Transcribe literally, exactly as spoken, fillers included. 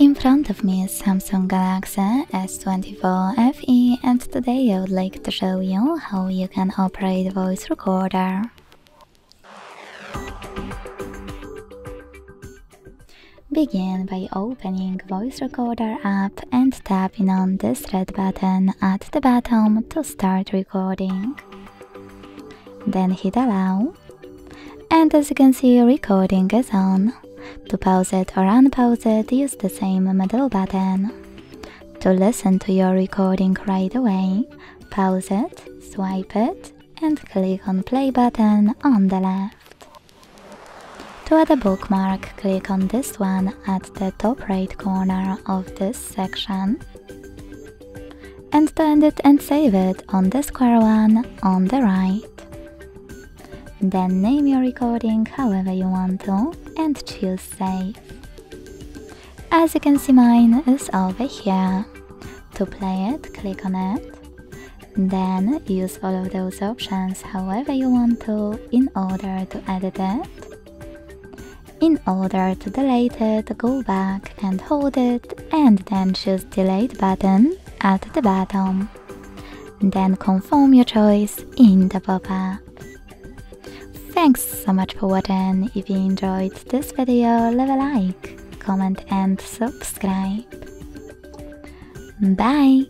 In front of me is Samsung Galaxy S twenty-four F E, and today I would like to show you how you can operate Voice Recorder. Begin by opening Voice Recorder app and tapping on this red button at the bottom to start recording. Then hit allow, and as you can see, recording is on. To pause it or unpause it, use the same middle button. To listen to your recording right away, pause it, swipe it, and click on play button on the left. To add a bookmark, click on this one at the top right corner of this section. And to end it and save it on the square one on the right. Then name your recording however you want to and choose save. As you can see, mine is over here. To play it, click on it. Then use all of those options however you want to in order to edit it. In order to delete it, go back and hold it and then choose delete button at the bottom. Then confirm your choice in the pop-up. Thanks so much for watching. If you enjoyed this video, leave a like, comment and subscribe. Bye!